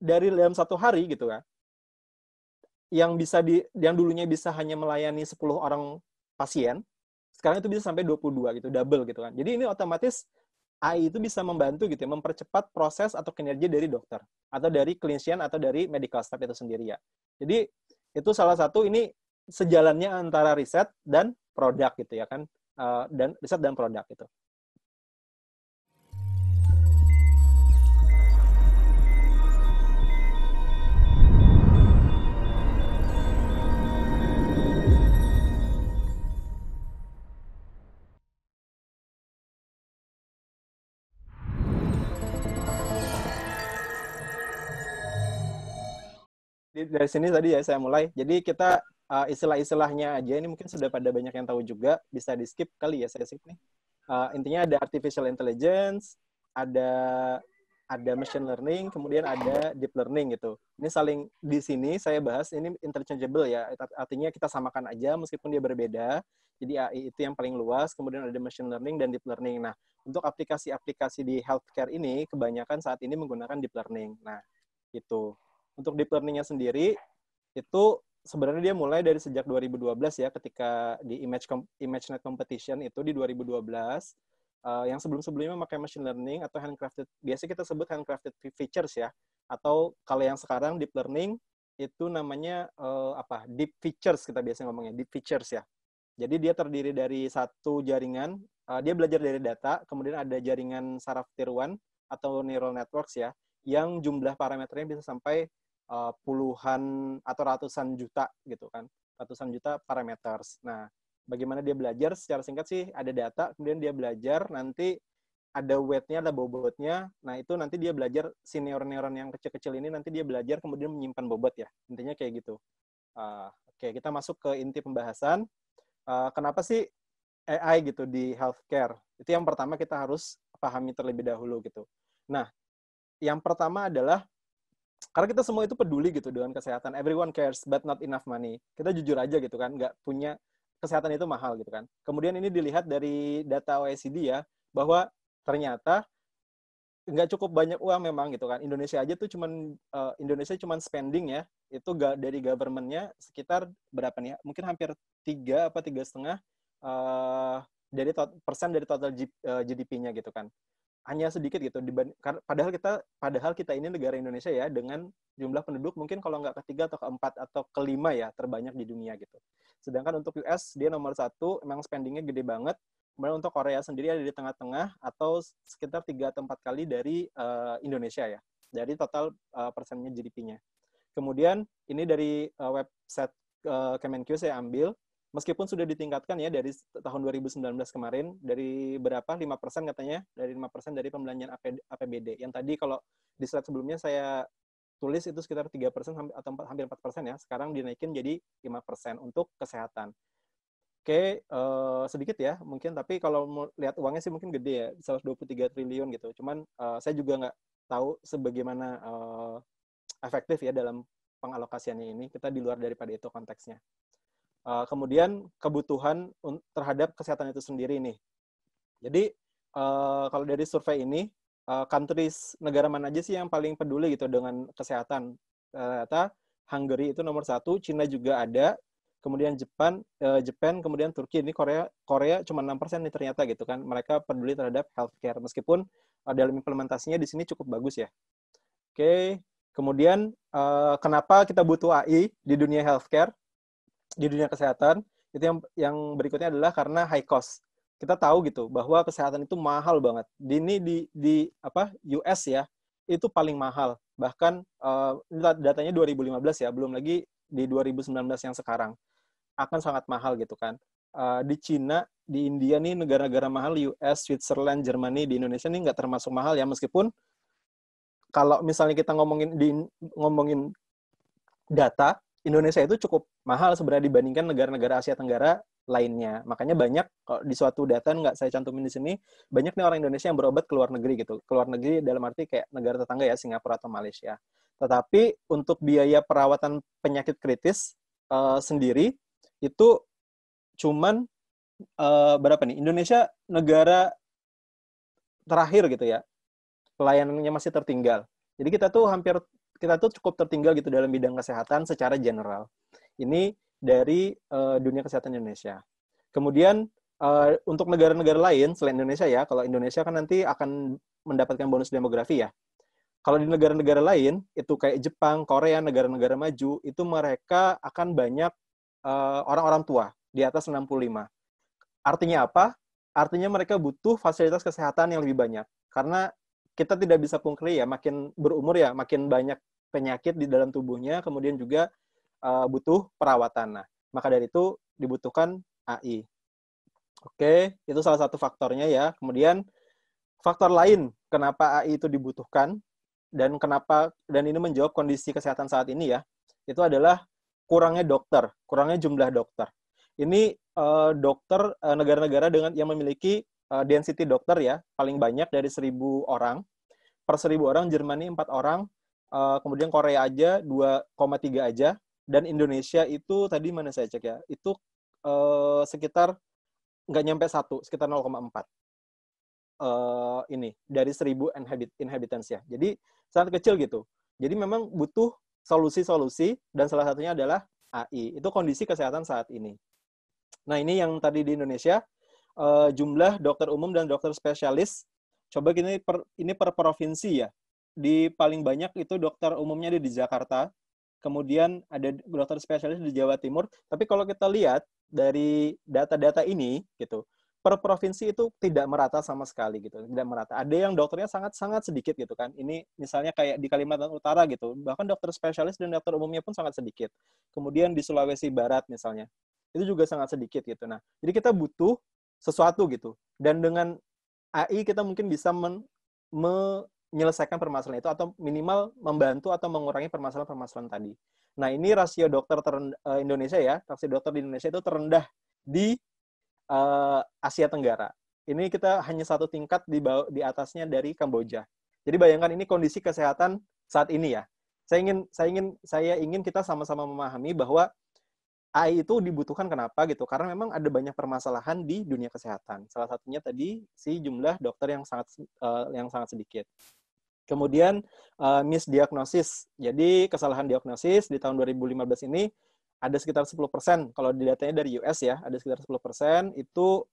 dari dalam satu hari gitu kan, yang dulunya bisa hanya melayani 10 orang pasien, sekarang itu bisa sampai 22 gitu, double gitu kan. Jadi ini otomatis AI itu bisa membantu gitu ya, mempercepat proses atau kinerja dari dokter, atau dari clinician, atau dari medical staff itu sendiri ya. Jadi itu salah satu ini sejalannya antara riset dan produk gitu ya kan, dan riset dan produk gitu. Dari sini tadi ya saya mulai. Jadi kita istilah-istilahnya aja, ini mungkin sudah pada banyak yang tahu juga, bisa di skip kali ya, saya skip nih. Intinya ada artificial intelligence, ada machine learning, kemudian ada deep learning gitu. Ini saling di sini saya bahas ini interchangeable ya, artinya kita samakan aja meskipun dia berbeda. Jadi AI itu yang paling luas, kemudian ada machine learning dan deep learning. Nah, untuk aplikasi-aplikasi di healthcare ini kebanyakan saat ini menggunakan deep learning. Nah, gitu. Untuk deep learning-nya sendiri, itu sebenarnya dia mulai dari sejak 2012 ya, ketika di ImageNet Competition itu di 2012, yang sebelum-sebelumnya memakai machine learning atau handcrafted, biasanya kita sebut handcrafted features ya, atau kalau yang sekarang deep learning, itu namanya deep features, kita biasanya ngomongnya, deep features ya. Jadi dia terdiri dari satu jaringan, dia belajar dari data, kemudian ada jaringan saraf tiruan, atau neural networks ya, yang jumlah parameternya bisa sampai puluhan atau ratusan juta gitu kan, ratusan juta parameters. Nah, bagaimana dia belajar? Secara singkat sih ada data, kemudian dia belajar, nanti ada weightnya, ada bobotnya. Nah, itu nanti dia belajar, si neuron-neuron yang kecil-kecil ini nanti dia belajar, kemudian menyimpan bobot ya. Intinya kayak gitu. Oke, kita masuk ke inti pembahasan. Kenapa sih AI gitu di healthcare? Itu yang pertama kita harus pahami terlebih dahulu gitu. Nah, yang pertama adalah karena kita semua itu peduli gitu dengan kesehatan, everyone cares but not enough money. Kita jujur aja gitu kan, nggak punya, kesehatan itu mahal gitu kan. Kemudian ini dilihat dari data OECD ya, bahwa ternyata nggak cukup banyak uang memang gitu kan. Indonesia aja tuh Indonesia cuman spending ya, itu dari government-nya sekitar berapa nih? Mungkin hampir 3 apa 3,5 persen dari total GDP-nya gitu kan. Hanya sedikit gitu, padahal kita ini negara Indonesia ya, dengan jumlah penduduk mungkin kalau nggak ketiga atau keempat atau kelima ya, terbanyak di dunia gitu. Sedangkan untuk US, dia nomor 1, memang spendingnya gede banget. Kemudian untuk Korea sendiri ada di tengah-tengah, atau sekitar 3 atau 4 kali dari Indonesia ya, dari total persennya GDP-nya. Kemudian, ini dari website Kemenkeu saya ambil, meskipun sudah ditingkatkan ya dari tahun 2019 kemarin, dari berapa? 5% katanya, dari 5% dari pembelanjaan APBD. Yang tadi kalau di slide sebelumnya saya tulis itu sekitar 3% atau hampir 4% ya, sekarang dinaikin jadi 5% untuk kesehatan. Oke, sedikit ya mungkin, tapi kalau mau lihat uangnya sih mungkin gede ya, 123 triliun gitu. Cuman saya juga nggak tahu sebagaimana efektif ya dalam pengalokasiannya ini, kita di luar daripada itu konteksnya. Kemudian kebutuhan terhadap kesehatan itu sendiri nih. Jadi kalau dari survei ini, countries negara mana aja sih yang paling peduli gitu dengan kesehatan? Ternyata Hungary itu nomor 1, Cina juga ada, kemudian Jepang, kemudian Turki. Ini Korea cuma 6% nih ternyata gitu kan. Mereka peduli terhadap healthcare meskipun dalam implementasinya di sini cukup bagus ya. Oke, kemudian kenapa kita butuh AI di dunia healthcare? Di dunia kesehatan, itu yang berikutnya adalah karena high cost. Kita tahu gitu, bahwa kesehatan itu mahal banget. Ini di US ya, itu paling mahal. Bahkan, datanya 2015 ya, belum lagi di 2019 yang sekarang. Akan sangat mahal gitu kan. Di Cina, di India nih, negara-negara mahal, US, Switzerland, Germany, di Indonesia nih nggak termasuk mahal ya, meskipun kalau misalnya kita ngomongin data, Indonesia itu cukup mahal sebenarnya dibandingkan negara-negara Asia Tenggara lainnya. Makanya banyak, kalau di suatu data nggak saya cantumin di sini, banyak nih orang Indonesia yang berobat ke luar negeri gitu. Keluar negeri dalam arti kayak negara tetangga ya, Singapura atau Malaysia. Tetapi untuk biaya perawatan penyakit kritis sendiri, itu cuman berapa nih? Indonesia negara terakhir gitu ya. Pelayanannya masih tertinggal. Jadi kita tuh hampir kita tuh cukup tertinggal gitu dalam bidang kesehatan secara general. Ini dari dunia kesehatan Indonesia. Kemudian untuk negara-negara lain selain Indonesia ya, kalau Indonesia kan nanti akan mendapatkan bonus demografi ya. Kalau di negara-negara lain, itu kayak Jepang, Korea, negara-negara maju, itu mereka akan banyak orang-orang tua di atas 65. Artinya apa? Artinya mereka butuh fasilitas kesehatan yang lebih banyak. Karena kita tidak bisa pungkiri ya, makin berumur ya, makin banyak penyakit di dalam tubuhnya, kemudian juga butuh perawatan. Nah, maka dari itu dibutuhkan AI. Oke, itu salah satu faktornya ya. Kemudian, faktor lain kenapa AI itu dibutuhkan, dan ini menjawab kondisi kesehatan saat ini ya, itu adalah kurangnya dokter, kurangnya jumlah dokter. Ini dokter negara-negara dengan yang memiliki density dokter ya, paling banyak dari 1.000 orang. Per 1.000 orang, Jerman 4 orang, kemudian Korea aja 2,3 aja, dan Indonesia itu, tadi mana saya cek ya, itu sekitar nggak nyampe 1, sekitar 0,4. Ini dari 1.000 inhabitants ya. Jadi sangat kecil gitu. Jadi memang butuh solusi-solusi dan salah satunya adalah AI. Itu kondisi kesehatan saat ini. Nah, ini yang tadi di Indonesia jumlah dokter umum dan dokter spesialis. Coba ini per provinsi ya. Di paling banyak itu dokter umumnya ada di Jakarta. Kemudian ada dokter spesialis di Jawa Timur. Tapi kalau kita lihat dari data-data ini gitu, per provinsi itu tidak merata sama sekali gitu, tidak merata. Ada yang dokternya sangat-sangat sedikit gitu kan. Ini misalnya kayak di Kalimantan Utara gitu, bahkan dokter spesialis dan dokter umumnya pun sangat sedikit. Kemudian di Sulawesi Barat misalnya, itu juga sangat sedikit gitu. Nah, jadi kita butuh sesuatu gitu. Dan dengan AI kita mungkin bisa menyelesaikan permasalahan itu atau minimal membantu atau mengurangi permasalahan-permasalahan tadi. Nah, ini rasio dokter Indonesia ya, rasio dokter di Indonesia itu terendah di Asia Tenggara. Ini kita hanya satu tingkat di atasnya dari Kamboja. Jadi bayangkan ini kondisi kesehatan saat ini ya. Saya ingin kita sama-sama memahami bahwa AI itu dibutuhkan kenapa gitu? Karena memang ada banyak permasalahan di dunia kesehatan. Salah satunya tadi si jumlah dokter yang sangat sedikit. Kemudian misdiagnosis. Jadi kesalahan diagnosis di tahun 2015 ini ada sekitar 10%, kalau didatanya dari US ya, ada sekitar 10% itu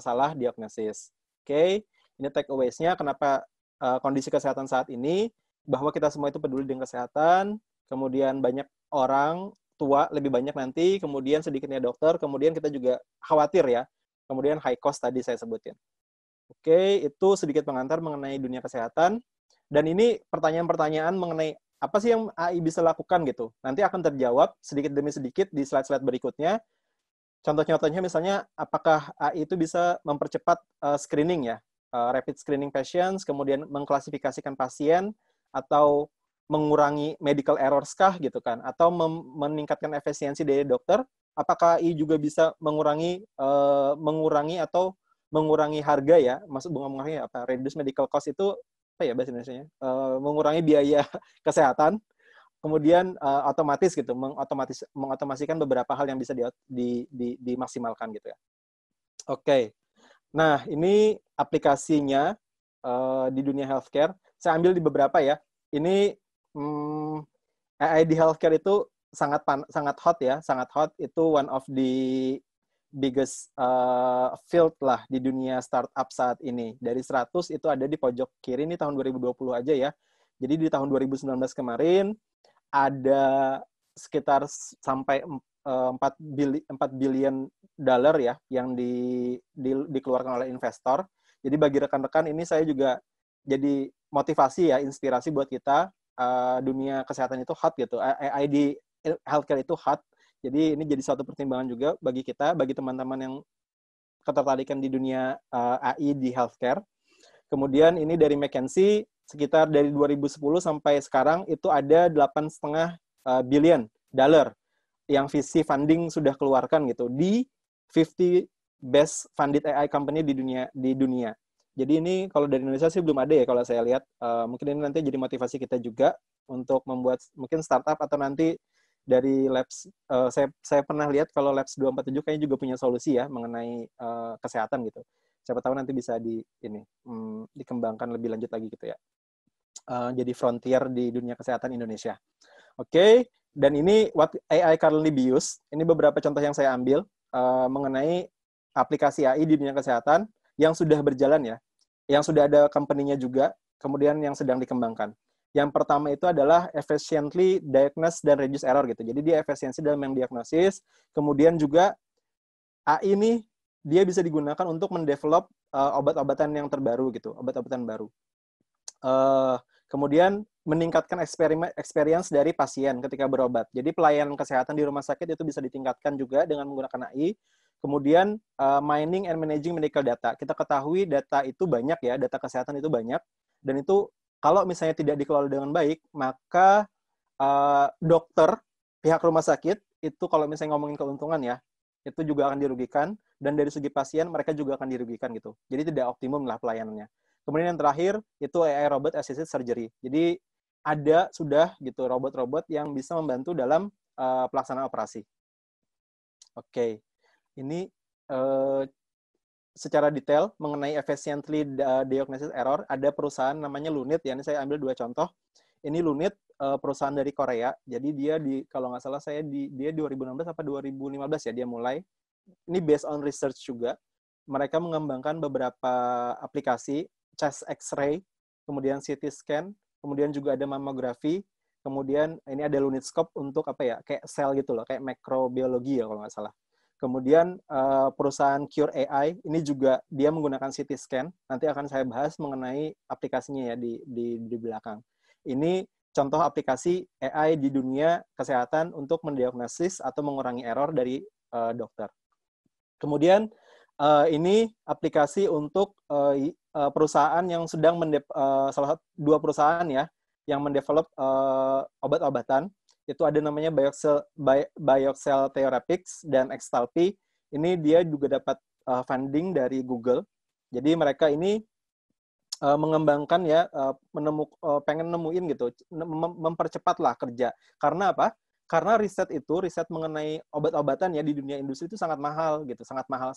salah diagnosis. Oke, ini takeaways-nya kenapa kondisi kesehatan saat ini, bahwa kita semua itu peduli dengan kesehatan, kemudian banyak orang tua, lebih banyak nanti, kemudian sedikitnya dokter, kemudian kita juga khawatir ya, kemudian high cost tadi saya sebutin. Oke, itu sedikit pengantar mengenai dunia kesehatan, dan ini pertanyaan-pertanyaan mengenai apa sih yang AI bisa lakukan gitu? Nanti akan terjawab sedikit demi sedikit di slide-slide berikutnya. Contoh-contohnya misalnya, apakah AI itu bisa mempercepat screening ya? Rapid screening patients, kemudian mengklasifikasikan pasien, atau mengurangi medical errors kah gitu kan? Atau meningkatkan efisiensi dari dokter? Apakah AI juga bisa mengurangi harga ya? Maksud bunga mengurangi apa? Reduce medical cost itu apa ya bahasa Indonesia-nya, mengurangi biaya kesehatan, kemudian otomatis gitu, mengotomasikan beberapa hal yang bisa dimaksimalkan gitu ya. Oke, nah ini aplikasinya di dunia healthcare. Saya ambil di beberapa ya. Ini AI di healthcare itu sangat hot ya, sangat hot. Itu one of the biggest field lah di dunia startup saat ini. Dari 100 itu ada di pojok kiri, ini tahun 2020 aja ya. Jadi di tahun 2019 kemarin ada sekitar sampai 4 billion dollar ya yang dikeluarkan oleh investor. Jadi bagi rekan-rekan ini saya juga jadi motivasi ya, inspirasi buat kita, dunia kesehatan itu hot gitu. AI di healthcare itu hot. Jadi ini jadi suatu pertimbangan juga bagi kita, bagi teman-teman yang ketertarikan di dunia AI di healthcare. Kemudian ini dari McKinsey, sekitar dari 2010 sampai sekarang itu ada 8,5 billion dollar yang VC funding sudah keluarkan gitu di 50 best funded AI company di dunia. Jadi ini kalau dari Indonesia sih belum ada ya kalau saya lihat. Mungkin ini nanti jadi motivasi kita juga untuk membuat mungkin startup atau nanti dari labs, saya pernah lihat kalau labs 247 kayaknya juga punya solusi ya mengenai kesehatan gitu. Siapa tahu nanti bisa dikembangkan lebih lanjut lagi gitu ya. jadi frontier di dunia kesehatan Indonesia. Oke, dan ini what AI currently be used. Ini beberapa contoh yang saya ambil mengenai aplikasi AI di dunia kesehatan yang sudah berjalan ya, yang sudah ada company-nya juga, kemudian yang sedang dikembangkan. Yang pertama itu adalah efficiently diagnose dan reduce error gitu. Jadi dia efisiensi dalam mendiagnosis, kemudian juga AI ini dia bisa digunakan untuk mendevelop obat-obatan yang terbaru gitu, obat-obatan baru. Kemudian meningkatkan experience dari pasien ketika berobat. Jadi pelayanan kesehatan di rumah sakit itu bisa ditingkatkan juga dengan menggunakan AI. Kemudian mining and managing medical data. Kita ketahui data itu banyak ya, data kesehatan itu banyak, dan itu kalau misalnya tidak dikelola dengan baik, maka dokter, pihak rumah sakit, itu kalau misalnya ngomongin keuntungan ya, itu juga akan dirugikan, dan dari segi pasien mereka juga akan dirugikan gitu. Jadi tidak optimum lah pelayanannya. Kemudian yang terakhir, itu AI robot assisted surgery. Jadi ada sudah gitu robot-robot yang bisa membantu dalam pelaksanaan operasi. Oke. Ini secara detail mengenai efficiently diagnosis error, ada perusahaan namanya Lunit, ya, ini saya ambil dua contoh. Ini Lunit, perusahaan dari Korea, jadi dia kalau nggak salah saya, dia 2016 apa 2015 ya, dia mulai. Ini based on research juga. Mereka mengembangkan beberapa aplikasi, chest X-ray, kemudian CT scan, kemudian juga ada mamografi, kemudian ini ada Lunitscope untuk apa ya, kayak sel gitu loh, kayak mikrobiologi ya kalau nggak salah. Kemudian perusahaan Qure.ai, ini juga dia menggunakan CT scan. Nanti akan saya bahas mengenai aplikasinya ya di belakang. Ini contoh aplikasi AI di dunia kesehatan untuk mendiagnosis atau mengurangi error dari dokter. Kemudian ini aplikasi untuk perusahaan yang sedang salah satu dua perusahaan ya yang mendevelop obat-obatan. Itu ada namanya Bioxcel Therapeutics dan Xtalpi. Ini dia juga dapat funding dari Google. Jadi mereka ini mengembangkan ya, pengen nemuin gitu, mempercepatlah kerja. Karena apa? Karena riset mengenai obat-obatan ya di dunia industri itu sangat mahal gitu, sangat mahal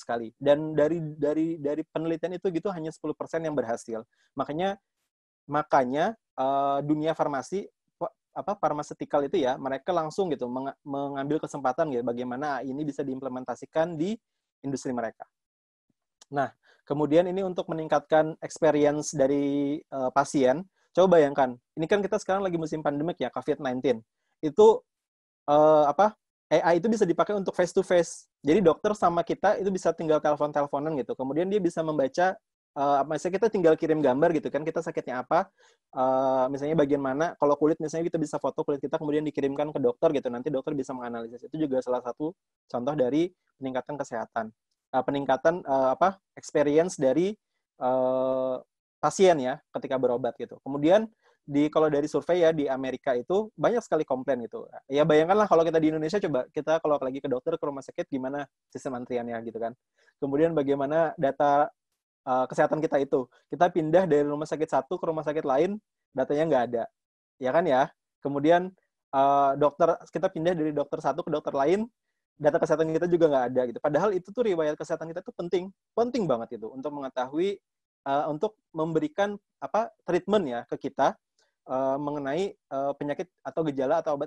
sekali. Dan dari penelitian itu gitu hanya 10% yang berhasil. Makanya dunia farmasi farmasetikal itu ya, mereka langsung gitu mengambil kesempatan gitu bagaimana AI ini bisa diimplementasikan di industri mereka. Nah, kemudian ini untuk meningkatkan experience dari pasien. Coba bayangkan, ini kan kita sekarang lagi musim pandemik ya, COVID-19. Itu AI itu bisa dipakai untuk face to face. Jadi dokter sama kita itu bisa tinggal telepon-teleponan gitu. Kemudian dia bisa membaca misalnya kita tinggal kirim gambar gitu kan, kita sakitnya apa, misalnya bagian mana, kalau kulit misalnya kita bisa foto kulit kita kemudian dikirimkan ke dokter gitu, nanti dokter bisa menganalisis. Itu juga salah satu contoh dari peningkatan kesehatan, experience dari pasien ya ketika berobat gitu. Kemudian kalau dari survei ya di Amerika itu banyak sekali komplain gitu. Ya bayangkanlah kalau kita di Indonesia, coba kita kalau lagi ke dokter, ke rumah sakit, gimana sistem antriannya gitu kan. Kemudian bagaimana data kesehatan kita itu. Kita pindah dari rumah sakit satu ke rumah sakit lain, datanya nggak ada. Ya kan ya? Kemudian kita pindah dari dokter satu ke dokter lain, data kesehatan kita juga nggak ada gitu. Padahal itu tuh riwayat kesehatan kita tuh penting. Penting banget itu untuk mengetahui, untuk memberikan treatment ya ke kita mengenai penyakit atau gejala atau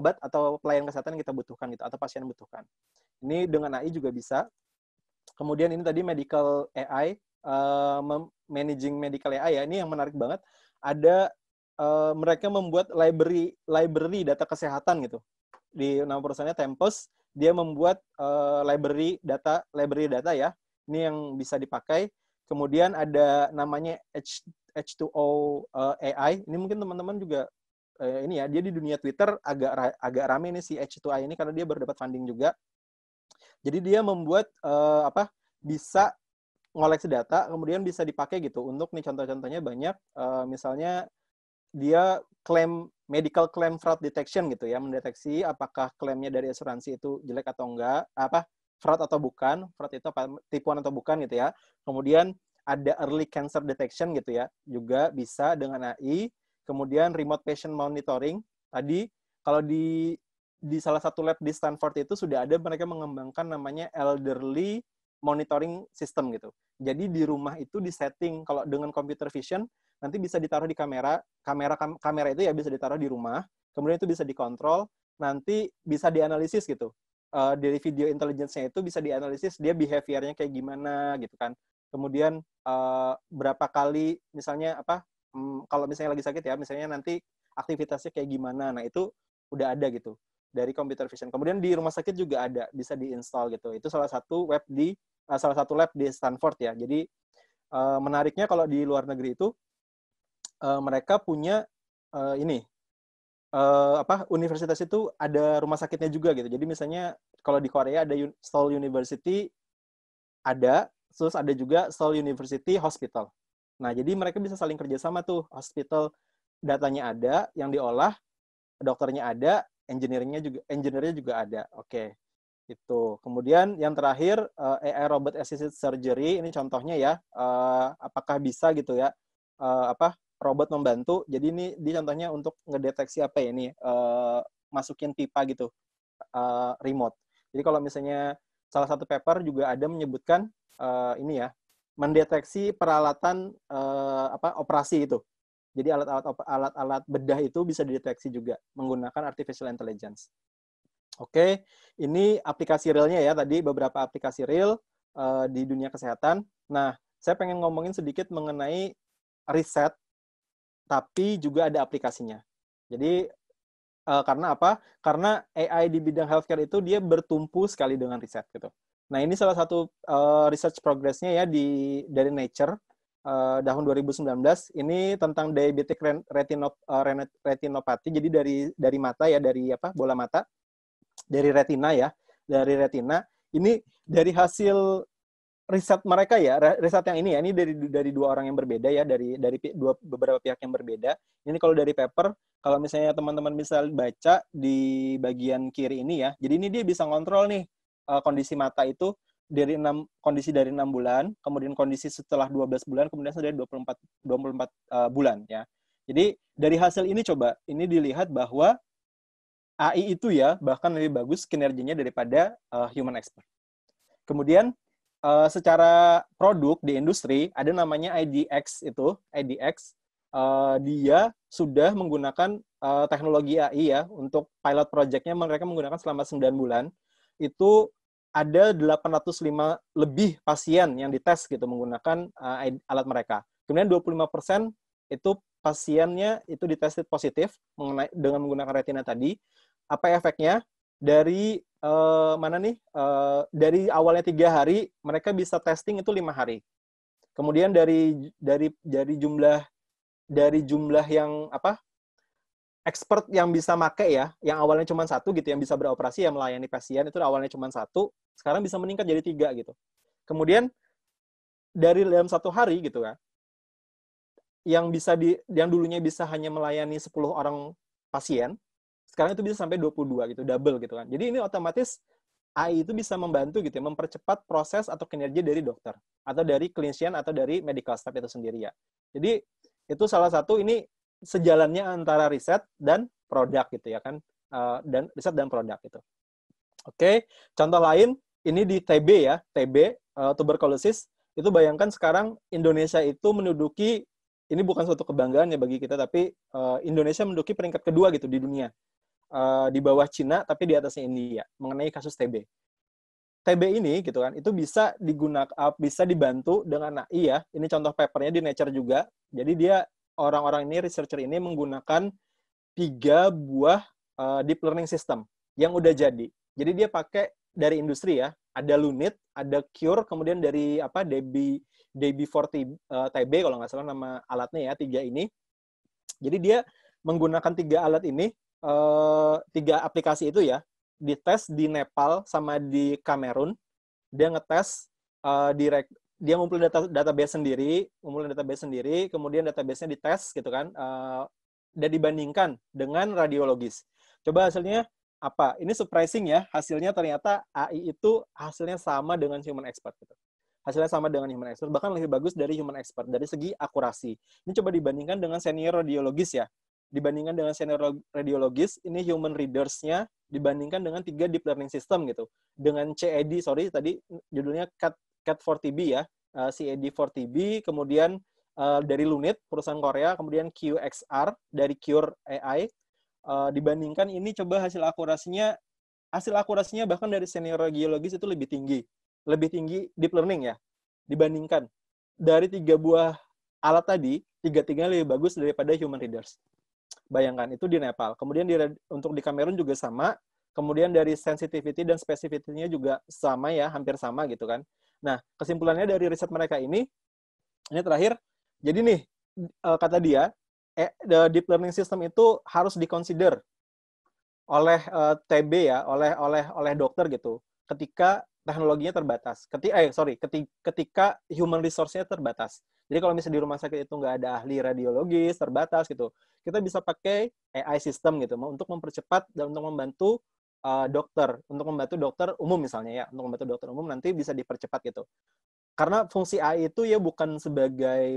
obat atau pelayanan kesehatan yang kita butuhkan gitu, atau pasien butuhkan. Ini dengan AI juga bisa. Kemudian ini tadi medical AI, managing medical AI ya, ini yang menarik banget. Ada mereka membuat library data kesehatan gitu. Di nama perusahaannya Tempus, dia membuat library data ya. Ini yang bisa dipakai. Kemudian ada namanya H2O AI. Ini mungkin teman-teman juga ini ya, dia di dunia Twitter agak rame nih si H2O ini karena dia baru dapat funding juga. Jadi dia membuat bisa ngoleksi data, kemudian bisa dipakai gitu untuk nih contoh-contohnya banyak. Misalnya dia medical claim fraud detection gitu ya, mendeteksi apakah klaimnya dari asuransi itu jelek atau enggak, fraud atau bukan, fraud itu tipuan atau bukan gitu ya. Kemudian ada early cancer detection gitu ya, juga bisa dengan AI. Kemudian remote patient monitoring tadi, kalau di salah satu lab di Stanford itu sudah ada mereka mengembangkan namanya elderly monitoring system gitu. Jadi di rumah itu disetting kalau dengan computer vision, nanti bisa ditaruh di kamera. Kamera itu ya bisa ditaruh di rumah, kemudian itu bisa dikontrol, nanti bisa dianalisis gitu. Dari video intelligence-nya itu bisa dianalisis dia behavior-nya kayak gimana gitu kan. Kemudian berapa kali misalnya apa kalau misalnya lagi sakit ya, misalnya nanti aktivitasnya kayak gimana. Nah, itu udah ada gitu dari computer vision. Kemudian di rumah sakit juga ada, bisa diinstal gitu. Itu salah satu web di salah satu lab di Stanford ya. Jadi menariknya kalau di luar negeri itu mereka punya universitas itu ada rumah sakitnya juga gitu. Jadi misalnya kalau di Korea ada Seoul University, ada terus ada juga Seoul University Hospital. Nah, jadi mereka bisa saling kerjasama tuh. Hospital datanya ada, yang diolah, dokternya ada, engineer-nya juga ada. Oke. Itu. Kemudian yang terakhir AI robot assisted surgery, ini contohnya ya, apakah bisa gitu ya robot membantu. Jadi ini dia contohnya untuk ngedeteksi apa ya ini, masukin pipa gitu, remote. Jadi kalau misalnya salah satu paper juga ada menyebutkan mendeteksi peralatan operasi itu. Jadi alat-alat bedah itu bisa dideteksi juga menggunakan artificial intelligence. Oke, ini aplikasi realnya ya, tadi beberapa aplikasi real di dunia kesehatan. Nah, saya pengen ngomongin sedikit mengenai riset tapi juga ada aplikasinya. Jadi karena apa? Karena AI di bidang healthcare itu dia bertumpu sekali dengan riset gitu. Nah, ini salah satu research progress-nya ya dari Nature tahun 2019. Ini tentang diabetic retinopati. Jadi dari mata ya, dari bola mata. Dari retina ya, dari retina. Ini dari hasil riset mereka ya, riset yang ini ya, ini dari dua orang yang berbeda ya, dari beberapa pihak yang berbeda. Ini kalau dari paper, kalau misalnya teman-teman bisa baca di bagian kiri ini ya, jadi ini dia bisa ngontrol nih kondisi mata itu dari 6 bulan, kemudian kondisi setelah 12 bulan, kemudian dari 24 bulan ya. Jadi dari hasil ini coba, ini dilihat bahwa AI itu ya bahkan lebih bagus kinerjanya daripada human expert. Kemudian secara produk di industri ada namanya IDX itu. IDX dia sudah menggunakan teknologi AI ya untuk pilot project-nya mereka menggunakan selama 9 bulan. Itu ada 805 lebih pasien yang dites gitu menggunakan alat mereka. Kemudian 25% itu pasiennya itu ditested positif dengan menggunakan retina tadi. Apa efeknya? Dari dari awalnya 3 hari mereka bisa testing itu 5 hari. Kemudian dari jumlah yang expert yang bisa make ya, yang awalnya cuma 1 gitu, yang bisa beroperasi yang melayani pasien itu awalnya cuma 1, sekarang bisa meningkat jadi 3 gitu. Kemudian dari dalam 1 hari gitu ya, yang dulunya bisa hanya melayani 10 orang pasien, sekarang itu bisa sampai 22 gitu, double gitu kan. Jadi ini otomatis AI itu bisa membantu gitu ya, mempercepat proses atau kinerja dari dokter, atau dari clinician, atau dari medical staff itu sendiri ya. Jadi itu salah satu, ini sejalannya antara riset dan produk gitu ya kan, dan riset dan produk gitu. Oke, contoh lain, ini di TB ya, TB, tuberculosis, itu bayangkan sekarang Indonesia itu menduduki, ini bukan suatu kebanggaan ya bagi kita, tapi Indonesia menduduki peringkat kedua gitu di dunia. Di bawah Cina tapi di atasnya India mengenai kasus TB. TB ini gitu kan, itu bisa bisa dibantu dengan AI ya. Ini contoh papernya di Nature juga. Jadi dia orang-orang ini, researcher ini menggunakan 3 buah deep learning system yang udah jadi. Jadi dia pakai dari industri ya. Ada Lunit, ada Qure, kemudian dari DB4TB kalau nggak salah nama alatnya ya, 3 ini. Jadi dia menggunakan 3 alat ini, 3 aplikasi itu ya, dites di Nepal sama di Kamerun. Dia ngetes dia ngumpulin database sendiri, kemudian databasenya dites gitu kan, dan dibandingkan dengan radiologis. Coba hasilnya apa? Ini surprising ya, hasilnya ternyata AI itu hasilnya sama dengan human expert gitu. Hasilnya sama dengan human expert, bahkan lebih bagus dari human expert dari segi akurasi. Ini coba dibandingkan dengan senior radiologis ya. Dibandingkan dengan senior radiologis, ini human readers-nya dibandingkan dengan 3 deep learning system gitu. Dengan CAD, tadi judulnya CAD4TB ya, CAD4TB, kemudian dari Lunit, perusahaan Korea, kemudian QXR dari Qure.ai. Dibandingkan ini, coba hasil akurasinya bahkan dari senior geologis itu lebih tinggi deep learning ya, dibandingkan dari 3 buah alat tadi, 3-3 lebih bagus daripada human readers. Bayangkan, itu di Nepal. Kemudian untuk di Kamerun juga sama. Kemudian dari sensitivity dan specificity-nya juga sama ya, hampir sama gitu kan. Nah, kesimpulannya dari riset mereka ini terakhir, jadi nih, kata dia, the deep learning system itu harus diconsider oleh TB ya, oleh dokter gitu, ketika teknologinya terbatas. Ketika human resource-nya terbatas. Jadi kalau misalnya di rumah sakit itu nggak ada ahli radiologis, terbatas gitu, kita bisa pakai AI system gitu, untuk mempercepat dan untuk membantu dokter umum misalnya ya, untuk membantu dokter umum nanti bisa dipercepat gitu. Karena fungsi AI itu ya bukan sebagai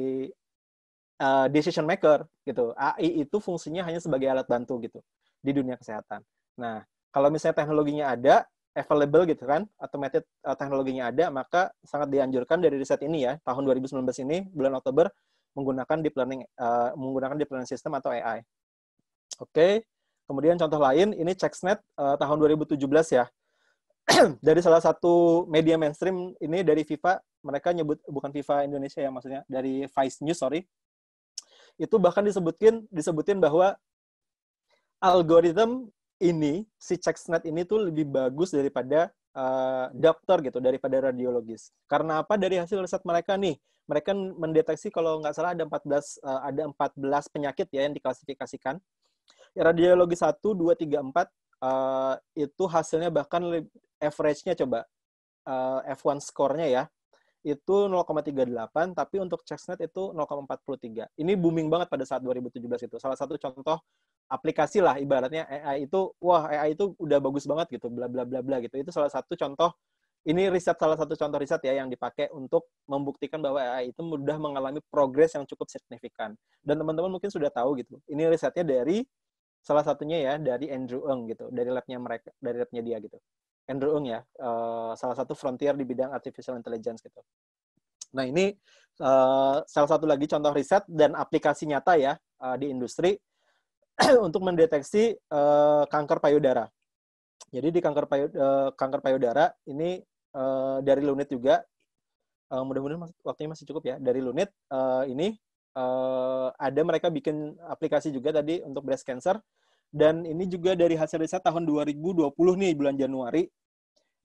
decision maker gitu. AI itu fungsinya hanya sebagai alat bantu gitu di dunia kesehatan. Nah, kalau misalnya teknologinya ada, available gitu kan, automated teknologinya ada, maka sangat dianjurkan dari riset ini ya, tahun 2019 ini, bulan Oktober, menggunakan deep learning system atau AI. Oke. Kemudian contoh lain, ini CheXNet tahun 2017 ya. Dari salah satu media mainstream ini dari FIFA, mereka nyebut, bukan FIFA Indonesia ya maksudnya, dari Vice News, sorry. Itu bahkan disebutin bahwa algoritma ini, si CheXNet ini tuh lebih bagus daripada dokter gitu, daripada radiologis. Karena apa? Dari hasil riset mereka nih, mereka mendeteksi kalau nggak salah ada 14 penyakit ya yang diklasifikasikan. Radiologi 1, 2, 3, 4, itu hasilnya bahkan average-nya coba, F1 skornya ya, itu 0,38, tapi untuk CheXNet itu 0,43. Ini booming banget pada saat 2017 itu. Salah satu contoh aplikasi lah, ibaratnya AI itu, wah AI itu udah bagus banget gitu, bla bla bla bla gitu. Itu salah satu contoh, ini riset salah satu contoh riset ya, yang dipakai untuk membuktikan bahwa AI itu mudah mengalami progres yang cukup signifikan. Dan teman-teman mungkin sudah tahu gitu, ini risetnya dari salah satunya ya dari Andrew Ng gitu, dari labnya dia gitu. Andrew Ng ya, salah satu frontier di bidang artificial intelligence gitu. Nah ini salah satu lagi contoh riset dan aplikasi nyata ya di industri untuk mendeteksi kanker payudara. Jadi di kanker payudara ini dari Lunit juga, mudah-mudahan waktunya masih cukup ya, dari Lunit ini. Ada mereka bikin aplikasi juga tadi untuk breast cancer, dan ini juga dari hasil riset tahun 2020 nih, bulan Januari.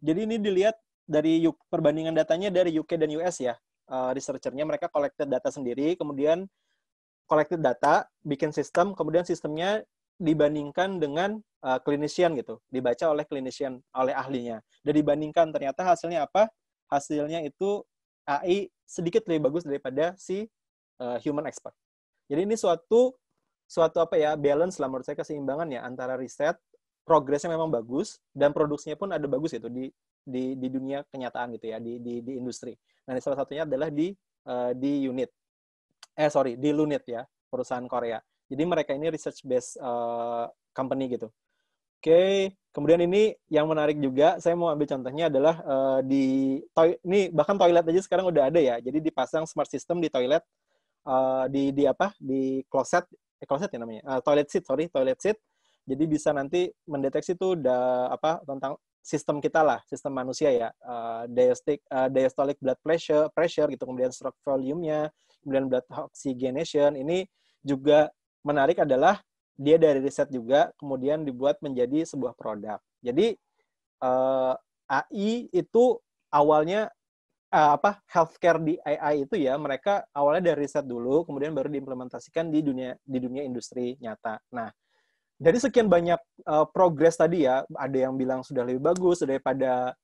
Jadi ini dilihat dari perbandingan datanya dari UK dan US ya, researchernya mereka collected data sendiri, kemudian collected data, bikin sistem, kemudian sistemnya dibandingkan dengan clinician gitu, dibaca oleh clinician, oleh ahlinya, dan dibandingkan ternyata hasilnya apa? Hasilnya itu AI sedikit lebih bagus daripada si human expert. Jadi ini suatu apa ya, balance lah menurut saya, keseimbangan ya antara riset, progresnya memang bagus dan produksinya pun ada bagus itu di dunia kenyataan gitu ya, di industri. Nah, ini salah satunya adalah di Lunit ya, perusahaan Korea. Jadi mereka ini research based company gitu. Oke, kemudian ini yang menarik juga, saya mau ambil contohnya adalah bahkan toilet aja sekarang udah ada ya. Jadi dipasang smart system di toilet, di kloset ya namanya, toilet seat. Jadi bisa nanti mendeteksi tuh tentang sistem kita lah, sistem manusia ya, diastolic blood pressure gitu, kemudian stroke volume-nya, kemudian blood oxygenation. Ini juga menarik adalah dia dari riset juga, kemudian dibuat menjadi sebuah produk. Jadi AI itu awalnya healthcare di AI itu ya, mereka awalnya dari riset dulu, kemudian baru diimplementasikan di dunia industri nyata. Nah, dari sekian banyak progres tadi ya, ada yang bilang sudah lebih bagus daripada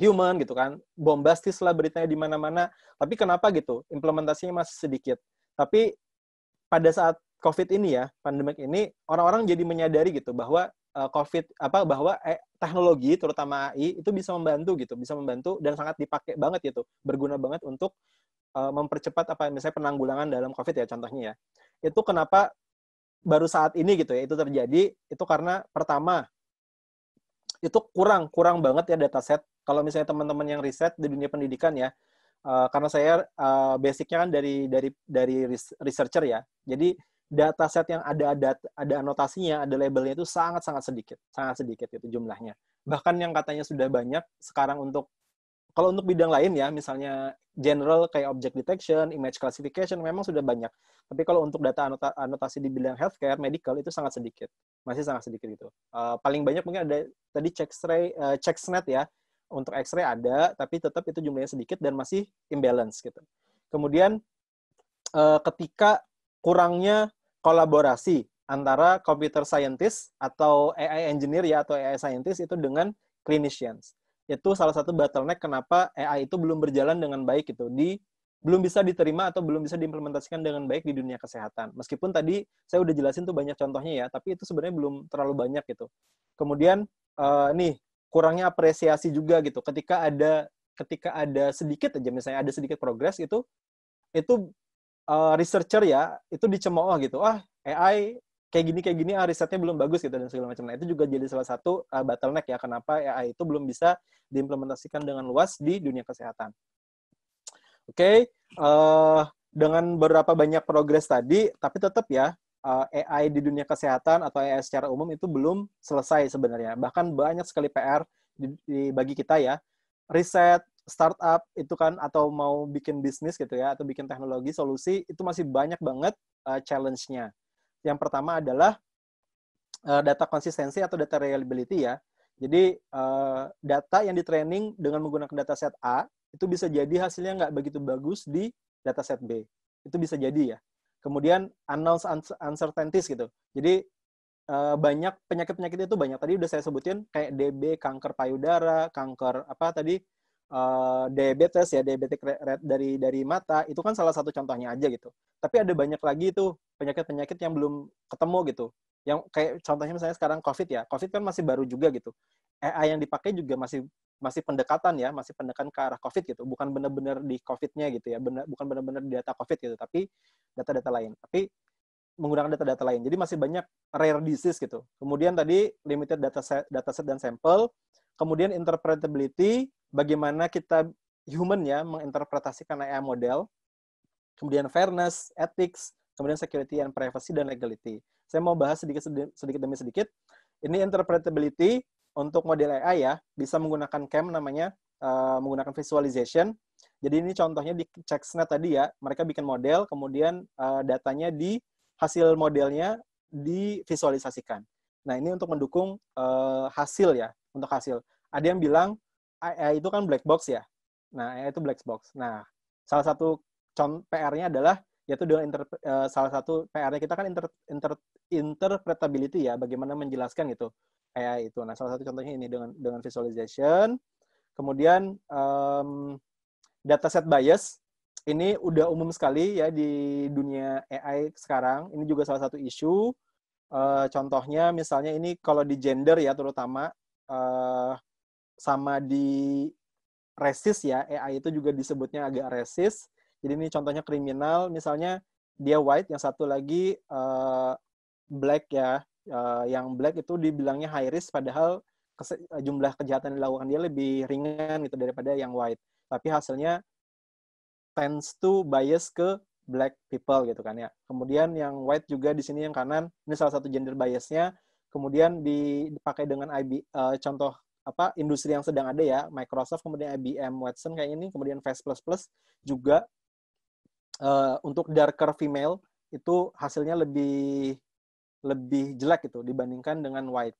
human gitu kan, bombastis lah beritanya di mana-mana. Tapi kenapa gitu? Implementasinya masih sedikit. Tapi pada saat COVID ini ya, pandemik ini, orang-orang jadi menyadari gitu bahwa teknologi terutama AI itu bisa membantu gitu, bisa membantu dan sangat dipakai banget gitu, berguna banget untuk mempercepat misalnya penanggulangan dalam COVID ya contohnya ya. Itu kenapa baru saat ini gitu ya itu terjadi, itu karena pertama itu kurang banget ya dataset. Kalau misalnya teman-teman yang riset di dunia pendidikan ya, karena saya basicnya kan dari researcher ya. Jadi dataset yang ada anotasinya, ada labelnya itu sangat sedikit itu jumlahnya. Bahkan yang katanya sudah banyak sekarang untuk kalau untuk bidang lain ya, misalnya general kayak object detection, image classification memang sudah banyak. Tapi kalau untuk data anotasi di bidang healthcare, medical itu sangat sedikit, masih sangat sedikit gitu. Paling banyak mungkin ada tadi CheXNet ya, untuk X-ray ada, tapi tetap itu jumlahnya sedikit dan masih imbalance gitu. Kemudian ketika kurangnya kolaborasi antara computer scientist atau AI engineer ya atau AI scientist itu dengan clinicians. Itu salah satu bottleneck kenapa AI itu belum berjalan dengan baik gitu, belum bisa diterima atau belum bisa diimplementasikan dengan baik di dunia kesehatan. Meskipun tadi saya udah jelasin tuh banyak contohnya ya, tapi itu sebenarnya belum terlalu banyak gitu. Kemudian nih kurangnya apresiasi juga gitu. Ketika ada sedikit aja misalnya ada sedikit progres itu researcher ya itu dicemooh gitu. Ah, AI kayak gini risetnya belum bagus gitu dan segala macam. Nah, itu juga jadi salah satu bottleneck ya kenapa AI itu belum bisa diimplementasikan dengan luas di dunia kesehatan. Oke, dengan beberapa banyak progres tadi, tapi tetap ya AI di dunia kesehatan atau AI secara umum itu belum selesai sebenarnya. Bahkan banyak sekali PR bagi kita ya. Riset, startup itu kan atau mau bikin bisnis gitu ya atau bikin teknologi solusi itu masih banyak banget challenge-nya. Yang pertama adalah data konsistensi atau data reliability ya. Jadi data yang di-training dengan menggunakan dataset A itu bisa jadi hasilnya nggak begitu bagus di dataset B. Itu bisa jadi ya. Kemudian announce uncertainties gitu. Jadi banyak penyakit-penyakit itu banyak. Tadi udah saya sebutin kayak DB, kanker payudara, kanker apa tadi diabetes ya, diabetes dari mata, itu kan salah satu contohnya aja gitu. Tapi ada banyak lagi itu penyakit-penyakit yang belum ketemu gitu. Yang kayak contohnya misalnya sekarang COVID ya. COVID kan masih baru juga gitu. AI yang dipakai juga masih pendekatan ya, masih pendekatan ke arah COVID gitu. Bukan benar-benar di COVID-nya gitu ya. Bukan benar-benar di data COVID gitu, tapi data-data lain. Tapi menggunakan data-data lain. Jadi masih banyak rare disease gitu. Kemudian tadi limited dataset dan sampel. Kemudian interpretability, bagaimana kita human ya menginterpretasikan AI model, kemudian fairness, ethics, kemudian security and privacy dan legality. Saya mau bahas sedikit demi sedikit. Ini interpretability untuk model AI ya, bisa menggunakan CAM namanya, menggunakan visualization. Jadi ini contohnya di CheXNet tadi ya, mereka bikin model, kemudian datanya di hasil modelnya divisualisasikan. Nah ini untuk mendukung hasil ya, untuk hasil. Ada yang bilang AI itu kan black box ya. Nah, AI itu black box. Nah, salah satu PR-nya adalah yaitu dengan salah satu PR-nya kita kan interpretability ya, bagaimana menjelaskan gitu AI itu. Nah, salah satu contohnya ini dengan visualization. Kemudian dataset bias ini udah umum sekali ya di dunia AI sekarang. Ini juga salah satu isu. Contohnya misalnya ini kalau di gender ya terutama sama di resist ya, AI itu juga disebutnya agak resist. Jadi ini contohnya kriminal, misalnya dia white, yang satu lagi black ya. Yang black itu dibilangnya high risk, padahal jumlah kejahatan yang dilakukan dia lebih ringan gitu daripada yang white. Tapi hasilnya tends to bias ke black people gitu kan ya. Kemudian yang white juga di sini yang kanan, ini salah satu gender biasnya. Kemudian dipakai dengan contoh apa industri yang sedang ada ya, Microsoft, kemudian IBM, Watson kayak ini, kemudian Fast++ juga untuk darker female itu hasilnya lebih jelek gitu dibandingkan dengan white.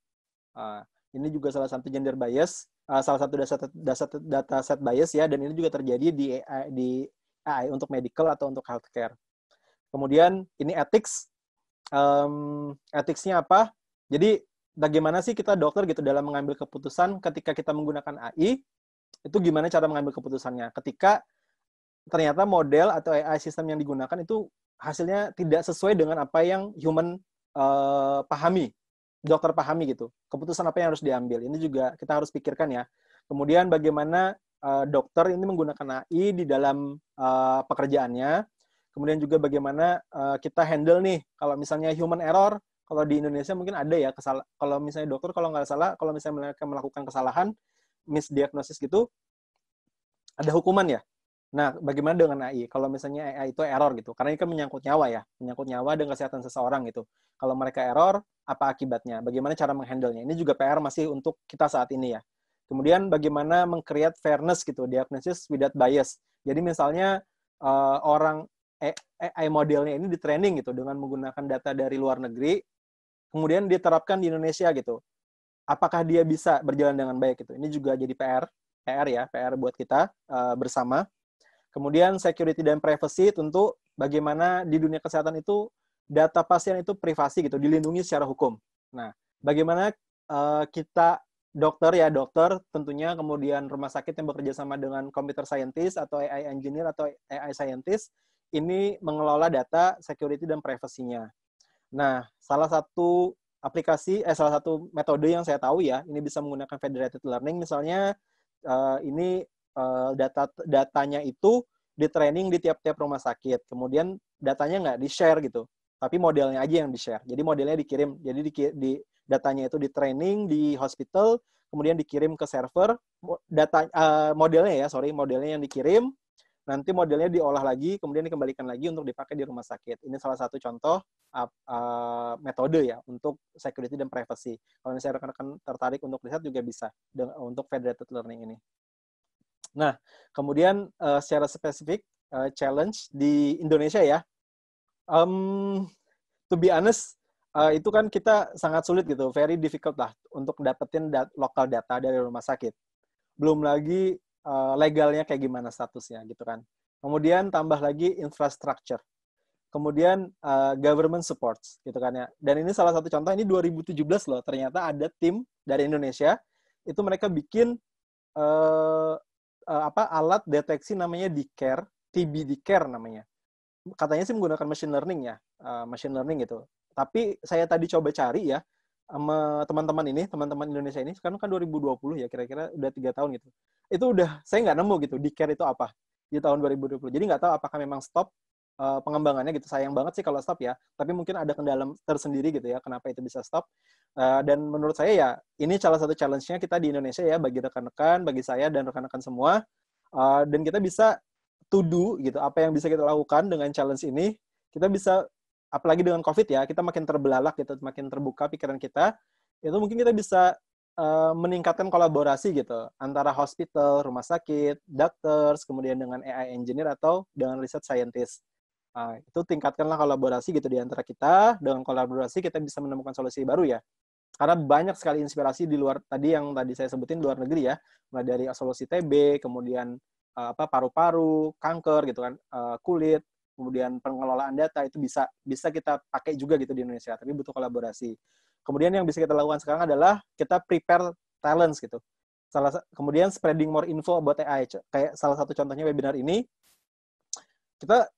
Ini juga salah satu gender bias, salah satu dataset bias ya, dan ini juga terjadi di AI untuk medical atau untuk healthcare. Kemudian ini ethics, ethicsnya apa? Jadi bagaimana sih kita dokter gitu dalam mengambil keputusan ketika kita menggunakan AI, itu gimana cara mengambil keputusannya. Ketika ternyata model atau AI sistem yang digunakan itu hasilnya tidak sesuai dengan apa yang human pahami, dokter pahami gitu. Keputusan apa yang harus diambil, ini juga kita harus pikirkan ya. Kemudian bagaimana dokter ini menggunakan AI di dalam pekerjaannya. Kemudian juga bagaimana kita handle nih, kalau misalnya human error, kalau di Indonesia mungkin ada ya, kalau misalnya dokter kalau nggak salah, kalau misalnya mereka melakukan kesalahan, misdiagnosis gitu, ada hukuman ya. Nah, bagaimana dengan AI? Kalau misalnya AI itu error gitu, karena ini kan menyangkut nyawa ya, menyangkut nyawa dan kesehatan seseorang gitu. Kalau mereka error, apa akibatnya? Bagaimana cara menghandlenya? Ini juga PR masih untuk kita saat ini ya. Kemudian bagaimana meng-create fairness gitu, diagnosis without bias. Jadi misalnya orang AI modelnya ini di-training gitu dengan menggunakan data dari luar negeri, kemudian diterapkan di Indonesia gitu. Apakah dia bisa berjalan dengan baik gitu? Ini juga jadi PR buat kita bersama. Kemudian security dan privacy tentu bagaimana di dunia kesehatan itu data pasien itu privasi gitu, dilindungi secara hukum. Nah, bagaimana kita dokter tentunya, kemudian rumah sakit yang bekerja sama dengan computer scientist atau AI engineer atau AI scientist ini mengelola data security dan privasinya. Nah, salah satu metode yang saya tahu ya, ini bisa menggunakan federated learning misalnya ini datanya itu di-training di tiap-tiap rumah sakit. Kemudian datanya nggak di-share gitu. Tapi modelnya aja yang di-share. Jadi modelnya dikirim. Jadi datanya itu di-training di hospital, kemudian dikirim ke server. Modelnya yang dikirim. Nanti modelnya diolah lagi, kemudian dikembalikan lagi untuk dipakai di rumah sakit. Ini salah satu contoh metode ya untuk security dan privacy. Kalau misalnya rekan-rekan tertarik untuk riset juga bisa untuk federated learning ini. Nah, kemudian secara spesifik challenge di Indonesia ya, to be honest, itu kan kita sangat sulit gitu, very difficult lah untuk dapetin lokal data dari rumah sakit. Belum lagi legalnya kayak gimana statusnya gitu kan. Kemudian tambah lagi infrastructure. Kemudian government supports gitu kan ya. Dan ini salah satu contoh, ini 2017 loh, ternyata ada tim dari Indonesia, itu mereka bikin alat deteksi namanya DICOM, TB DICOM namanya. Katanya sih menggunakan machine learning gitu. Tapi saya tadi coba cari ya sama teman-teman Indonesia ini, sekarang kan 2020 ya, kira-kira udah 3 tahun gitu. Itu udah saya nggak nemu gitu DICOM itu apa di tahun 2020. Jadi nggak tahu apakah memang stop pengembangannya gitu. Sayang banget sih kalau stop ya. Tapi mungkin ada kendala tersendiri gitu ya kenapa itu bisa stop. Dan menurut saya ya, ini salah satu challenge-nya kita di Indonesia ya, bagi rekan-rekan, bagi saya dan rekan-rekan semua. Dan kita bisa to do gitu, apa yang bisa kita lakukan dengan challenge ini. Kita bisa, apalagi dengan COVID ya, kita makin terbelalak gitu, makin terbuka pikiran kita. Itu mungkin kita bisa meningkatkan kolaborasi gitu, antara hospital, rumah sakit, doctors, kemudian dengan AI engineer atau dengan research scientist. Itu tingkatkanlah kolaborasi gitu di antara kita. Dengan kolaborasi kita bisa menemukan solusi baru ya. Karena banyak sekali inspirasi di luar tadi saya sebutin luar negeri ya, mulai dari solusi TB, kemudian paru-paru, kanker gitu kan, kulit, kemudian pengelolaan data itu bisa kita pakai juga gitu di Indonesia, tapi butuh kolaborasi. Kemudian yang bisa kita lakukan sekarang adalah kita prepare talents gitu. Kemudian spreading more info about AI, kayak salah satu contohnya webinar ini. Kita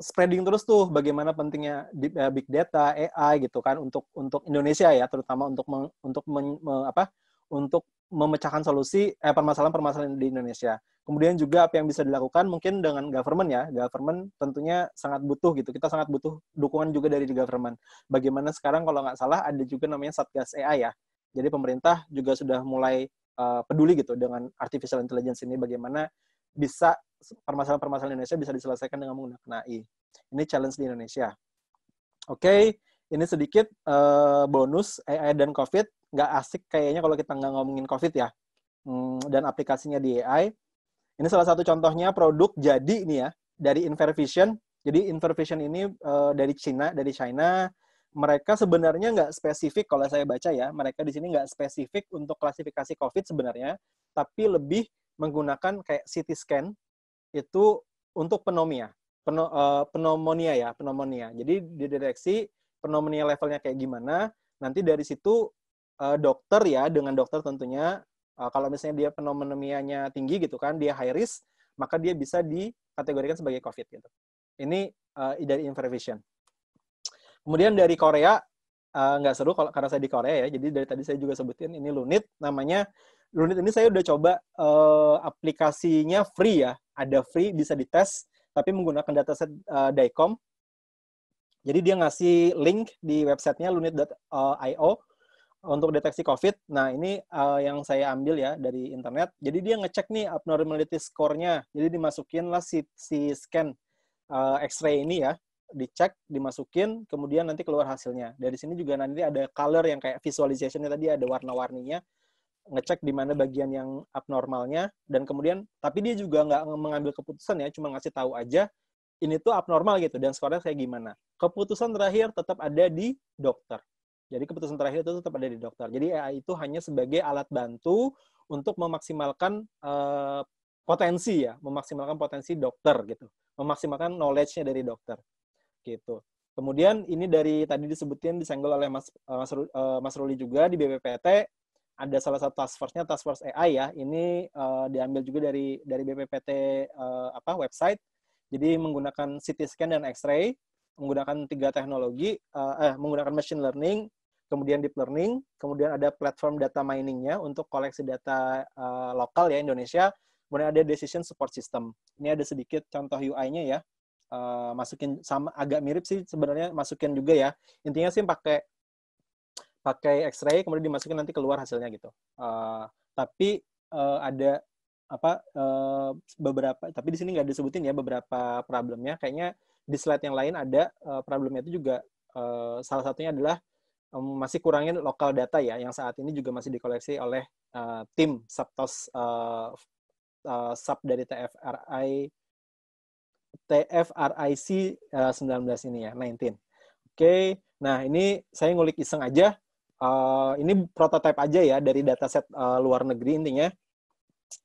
spreading terus tuh bagaimana pentingnya big data, AI gitu kan untuk Indonesia ya, terutama untuk memecahkan solusi permasalahan-permasalahan di Indonesia. Kemudian juga apa yang bisa dilakukan mungkin dengan government ya. Government tentunya sangat butuh gitu. Kita sangat butuh dukungan juga dari government. Bagaimana sekarang kalau nggak salah ada juga namanya Satgas AI ya. Jadi pemerintah juga sudah mulai peduli gitu dengan artificial intelligence ini, bagaimana bisa permasalahan-permasalahan Indonesia bisa diselesaikan dengan menggunakan AI. Ini challenge di Indonesia. Oke, ini sedikit bonus AI dan COVID. Nggak asik kayaknya kalau kita nggak ngomongin COVID ya. Dan aplikasinya di AI. Ini salah satu contohnya produk jadi ini ya, dari Infervision. Jadi Infervision ini dari China. Mereka sebenarnya nggak spesifik, kalau saya baca ya, mereka di sini nggak spesifik untuk klasifikasi COVID sebenarnya, tapi lebih menggunakan kayak CT scan, itu untuk pneumonia. Jadi dideteksi pneumonia levelnya kayak gimana, nanti dari situ dokter ya, dengan dokter tentunya, kalau misalnya dia pneumonianya tinggi gitu kan, dia high risk, maka dia bisa dikategorikan sebagai COVID gitu. Ini dari Infervision. Kemudian dari Korea, nggak seru karena saya di Korea ya, jadi dari tadi saya juga sebutin, ini Lunit namanya. Lunit ini saya udah coba aplikasinya free ya, ada free, bisa dites, tapi menggunakan dataset DICOM. Jadi dia ngasih link di websitenya lunit.io. Untuk deteksi COVID, nah ini yang saya ambil ya dari internet. Jadi dia ngecek nih abnormality score-nya. Jadi dimasukinlah si scan X-ray ini ya, dicek, dimasukin, kemudian nanti keluar hasilnya. Dari sini juga nanti ada color yang kayak visualization-nya tadi, ada warna-warninya. Ngecek di mana bagian yang abnormalnya, dan kemudian, tapi dia juga nggak mengambil keputusan ya, cuma ngasih tahu aja, ini tuh abnormal gitu, dan skornya kayak gimana. Keputusan terakhir tetap ada di dokter. Jadi keputusan terakhir itu tetap ada di dokter. Jadi AI itu hanya sebagai alat bantu untuk memaksimalkan potensi ya, memaksimalkan potensi dokter gitu, memaksimalkan knowledge-nya dari dokter gitu. Kemudian ini dari tadi disebutin disenggol oleh Mas Ruli juga di BPPT ada salah satu task force-nya, task force AI ya. Ini diambil juga dari BPPT website. Jadi menggunakan CT scan dan X-ray, menggunakan tiga teknologi, menggunakan machine learning, kemudian deep learning, kemudian ada platform data mining-nya untuk koleksi data lokal ya Indonesia, kemudian ada decision support system. Ini ada sedikit contoh UI-nya ya, masukin sama agak mirip sih sebenarnya, masukin juga ya. Intinya sih pakai X-ray, kemudian dimasukin nanti keluar hasilnya gitu. Tapi ada beberapa, tapi di sini nggak disebutin ya beberapa problemnya. Kayaknya di slide yang lain ada problemnya itu juga salah satunya adalah masih kurangin lokal data ya, yang saat ini juga masih dikoleksi oleh tim Sabtos sub dari TFRIC 19 ini ya, 19. Oke, nah ini saya ngulik iseng aja, ini prototipe aja ya dari dataset luar negeri, intinya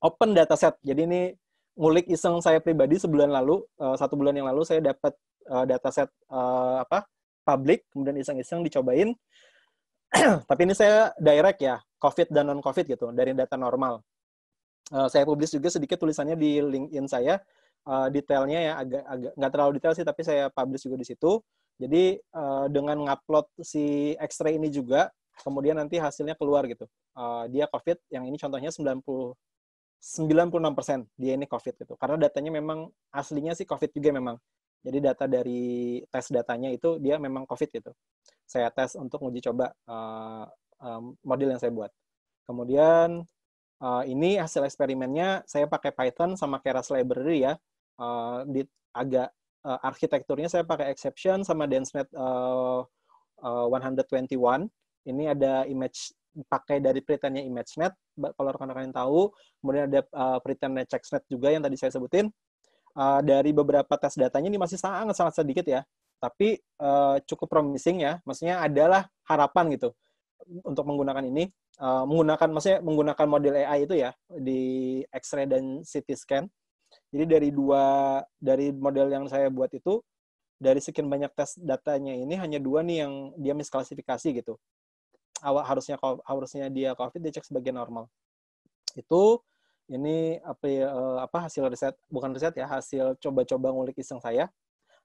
open dataset. Jadi ini ngulik iseng saya pribadi sebulan lalu, 1 bulan yang lalu saya dapat dataset publik, kemudian iseng-iseng dicobain. Tapi ini saya direct ya, COVID dan non-COVID gitu, dari data normal. Saya publish juga sedikit tulisannya di LinkedIn saya, detailnya ya agak nggak terlalu detail sih, tapi saya publish juga di situ. Jadi dengan ngupload si X-ray ini juga, kemudian nanti hasilnya keluar gitu. Dia COVID, yang ini contohnya 96% dia ini COVID gitu. Karena datanya memang aslinya sih COVID juga memang. Jadi data dari tes datanya itu dia memang COVID gitu. Saya tes untuk uji coba model yang saya buat. Kemudian ini hasil eksperimennya saya pakai Python sama Keras library ya. Arsitekturnya saya pakai exception sama DenseNet 121. Ini ada image pakai dari pretendnya ImageNet, kalau rekan-rekan yang tahu. Kemudian ada pretendnya CheXNet juga yang tadi saya sebutin. Dari beberapa tes datanya ini masih sangat-sangat sedikit ya, tapi cukup promising ya, maksudnya adalah harapan gitu untuk menggunakan ini, menggunakan model AI itu ya, di X-ray dan CT scan. Jadi dari model yang saya buat itu, dari sekian banyak tes datanya ini, hanya 2 nih yang dia misklasifikasi gitu. Harusnya dia COVID, dia cek sebagai normal. Itu ini hasil riset, bukan riset ya, hasil coba-coba ngulik iseng saya.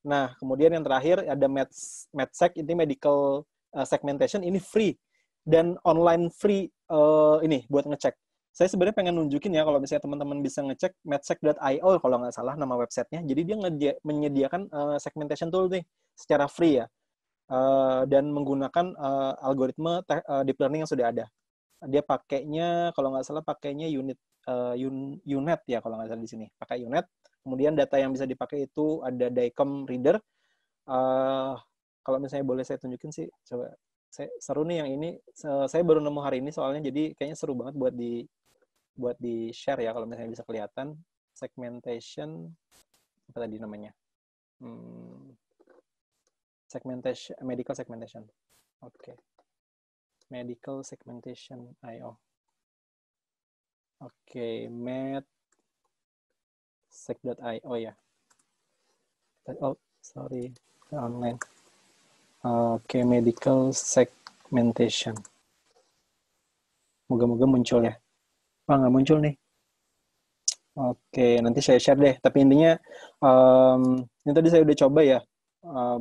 Nah, kemudian yang terakhir ada MedSec, ini medical segmentation, ini free dan online free ini buat ngecek. Saya sebenarnya pengen nunjukin ya kalau misalnya teman-teman bisa ngecek medsec.io kalau nggak salah nama websitenya. Jadi dia menyediakan segmentation tool nih secara free ya. Dan menggunakan algoritma deep learning yang sudah ada. Dia pakainya, kalau nggak salah pakainya UNET ya, kalau nggak salah di sini. Pakai UNET. Kemudian data yang bisa dipakai itu ada DICOM reader. Kalau misalnya boleh saya tunjukin sih, coba. Seru nih yang ini. Saya baru nemu hari ini soalnya, jadi kayaknya seru banget buat di share ya, kalau misalnya bisa kelihatan. Segmentation, apa tadi namanya? Segmentation, medical segmentation. Oke. Okay. Medical segmentation IO. Oke, okay. medsec.io ya. Oh, sorry. Online. Oke, okay. Medical segmentation. Moga-moga muncul ya. Wah, nggak muncul nih. Oke, okay. Nanti saya share deh. Tapi intinya, ini tadi saya udah coba ya.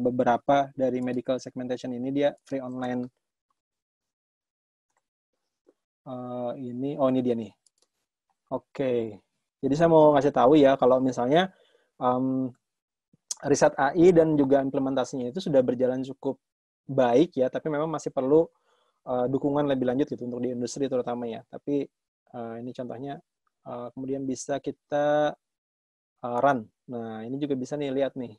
Beberapa dari medical segmentation ini dia free online. Ini dia nih. Oke, okay. Jadi saya mau ngasih tahu ya kalau misalnya riset AI dan juga implementasinya itu sudah berjalan cukup baik ya, tapi memang masih perlu dukungan lebih lanjut gitu untuk di industri terutama ya. Tapi ini contohnya, kemudian bisa kita run. Nah, ini juga bisa nih lihat nih.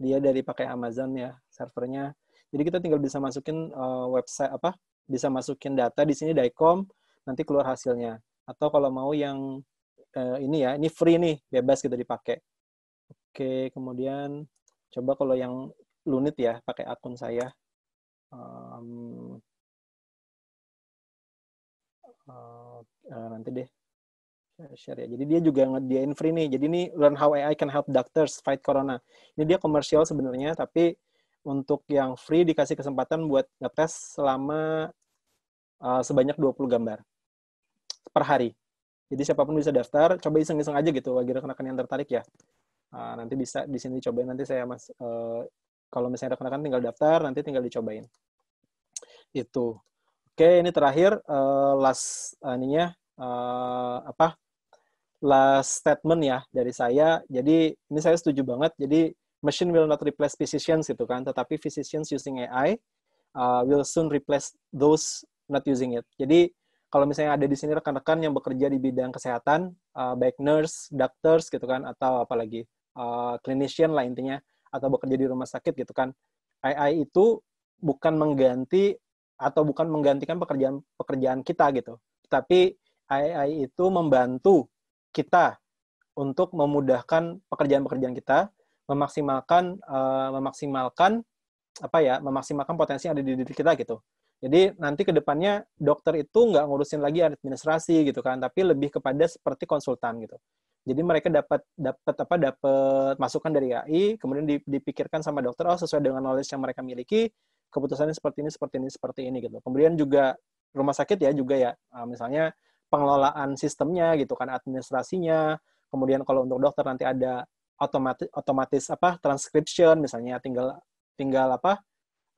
Dia dari pakai Amazon ya servernya. Jadi kita tinggal bisa masukin website apa? Bisa masukin data di sini DICOM, nanti keluar hasilnya. Atau kalau mau yang ini ya, ini free nih, bebas kita dipakai. Oke, kemudian coba kalau yang Lunit ya, pakai akun saya. Nanti deh share ya. Jadi dia juga ngediain free nih. Jadi ini learn how AI can help doctors fight corona. Ini dia komersial sebenarnya, tapi untuk yang free dikasih kesempatan buat ngetes selama sebanyak 20 gambar per hari. Jadi siapapun bisa daftar. Coba iseng-iseng aja gitu bagi rekan-rekan yang tertarik ya. Nanti bisa di sini cobain. Nanti saya kalau misalnya rekan-rekan tinggal daftar, nanti tinggal dicobain. Itu. Oke, ini terakhir last statement ya dari saya. Jadi ini saya setuju banget. Jadi machine will not replace physicians gitu kan, tetapi physicians using AI will soon replace those not using it. Jadi kalau misalnya ada di sini rekan-rekan yang bekerja di bidang kesehatan, baik nurse, doctors gitu kan, atau apalagi clinician lah intinya, atau bekerja di rumah sakit gitu kan. AI itu bukan mengganti atau bukan menggantikan pekerjaan kita gitu. Tapi AI itu membantu kita untuk memudahkan pekerjaan-pekerjaan kita, memaksimalkan potensi yang ada di diri kita gitu. Jadi nanti ke depannya dokter itu nggak ngurusin lagi administrasi gitu kan, tapi lebih kepada seperti konsultan gitu. Jadi mereka dapat masukan dari AI, kemudian dipikirkan sama dokter, oh sesuai dengan knowledge yang mereka miliki, keputusannya seperti ini gitu. Kemudian juga rumah sakit ya misalnya pengelolaan sistemnya gitu kan, administrasinya. Kemudian kalau untuk dokter nanti ada otomatis transcription misalnya, tinggal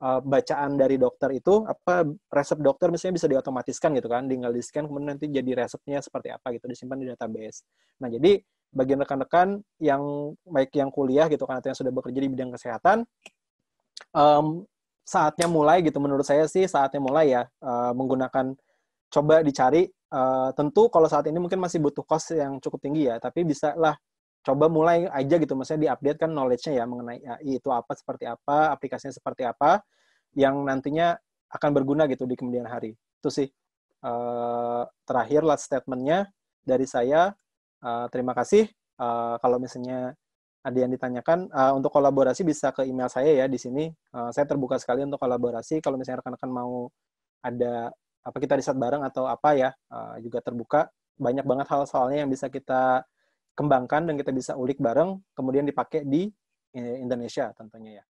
bacaan dari dokter itu resep dokter misalnya bisa diotomatiskan gitu kan, tinggal di-scan kemudian nanti jadi resepnya seperti apa gitu, disimpan di database. Nah, jadi bagi rekan-rekan yang baik yang kuliah gitu kan atau yang sudah bekerja di bidang kesehatan, saatnya mulai gitu, menurut saya sih saatnya mulai ya menggunakan, coba dicari, tentu kalau saat ini mungkin masih butuh cost yang cukup tinggi ya, tapi bisa lah coba mulai aja gitu, maksudnya diupdate kan knowledge-nya ya mengenai AI itu apa, seperti apa, aplikasinya seperti apa, yang nantinya akan berguna gitu di kemudian hari. Itu sih terakhir last statement-nya dari saya. Terima kasih. Kalau misalnya ada yang ditanyakan, untuk kolaborasi bisa ke email saya ya di sini. Saya terbuka sekali untuk kolaborasi. Kalau misalnya rekan-rekan mau ada kita riset bareng atau apa ya, juga terbuka. Banyak banget hal soalnya yang bisa kita kembangkan dan kita bisa ulik bareng, kemudian dipakai di Indonesia tentunya ya.